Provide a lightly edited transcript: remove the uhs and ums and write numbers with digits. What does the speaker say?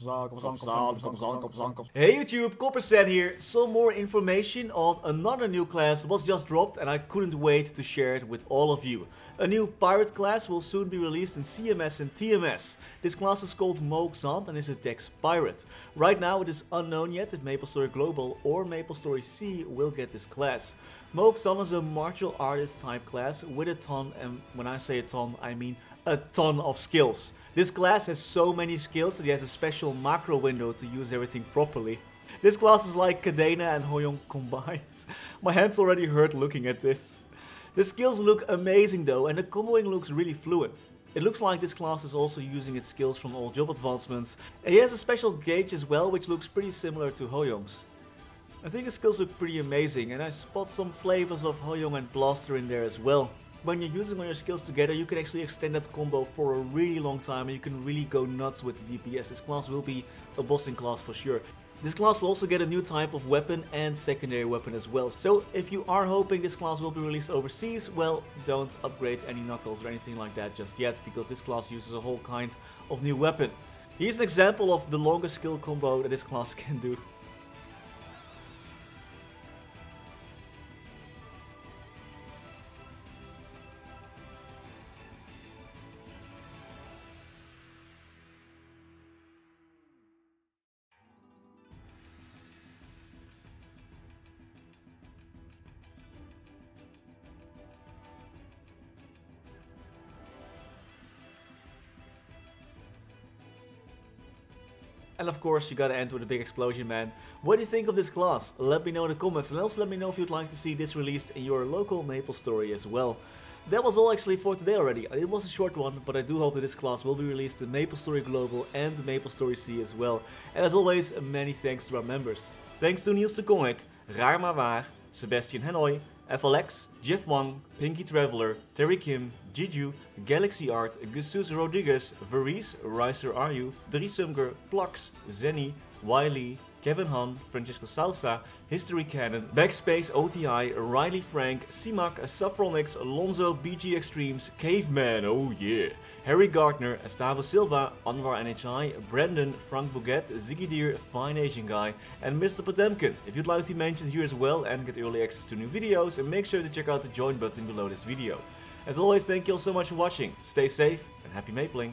Hey YouTube, Coppersan here. Some more information on another new class was just dropped and I couldn't wait to share it with all of you. A new pirate class will soon be released in CMS and TMS. This class is called Mo Xuan and is a Dex pirate. Right now it is unknown yet if MapleStory Global or MapleStory C will get this class. Mo Xuan is a martial artist type class with a ton, and when I say a ton I mean a ton of skills. This class has so many skills that he has a special macro window to use everything properly. This class is like Kadena and Hoyoung combined. My hands already hurt looking at this. The skills look amazing though, and the comboing looks really fluid. It looks like this class is also using its skills from all job advancements, and he has a special gauge as well which looks pretty similar to Hoyoung's. I think his skills look pretty amazing, and I spot some flavors of Hoyoung and Blaster in there as well. When you're using all your skills together, you can actually extend that combo for a really long time and you can really go nuts with the DPS. This class will be a bossing class for sure. This class will also get a new type of weapon and secondary weapon as well. So if you are hoping this class will be released overseas, well, don't upgrade any knuckles or anything like that just yet, because this class uses a whole kind of new weapon. Here's an example of the longest skill combo that this class can do. And of course, you gotta end with a big explosion, man. What do you think of this class? Let me know in the comments, and also let me know if you'd like to see this released in your local MapleStory as well. That was all actually for today already. It was a short one, but I do hope that this class will be released in MapleStory Global and MapleStory C as well. And as always, many thanks to our members. Thanks to Niels de Coninck, Raar maar waar, Sebastian Hanoi, FLX, Jeff Wang, Pinky Traveler, Terry Kim, Jiju, Galaxy Art, Jesus Roderiguez, Varees, Ryaiser Aryu, Dries Zumker, Plax, Zenny, Wiley, Kevin Hahn, Francisco Sousa, Historycanon, Backspace OTI, Riley Frank, Simak, Saffronix, Alonso, BG Extremes, Caveman, oh yeah, Harry Gardner, Estavo Silva, Anwar NHI, Brandon, Frank Bouguet, Ziggy Deer, Fine Asian Guy, and Mr. Potemkin. If you'd like to be mentioned here as well and get early access to new videos, and make sure to check out the join button below this video. As always, thank you all so much for watching, stay safe and happy mapling!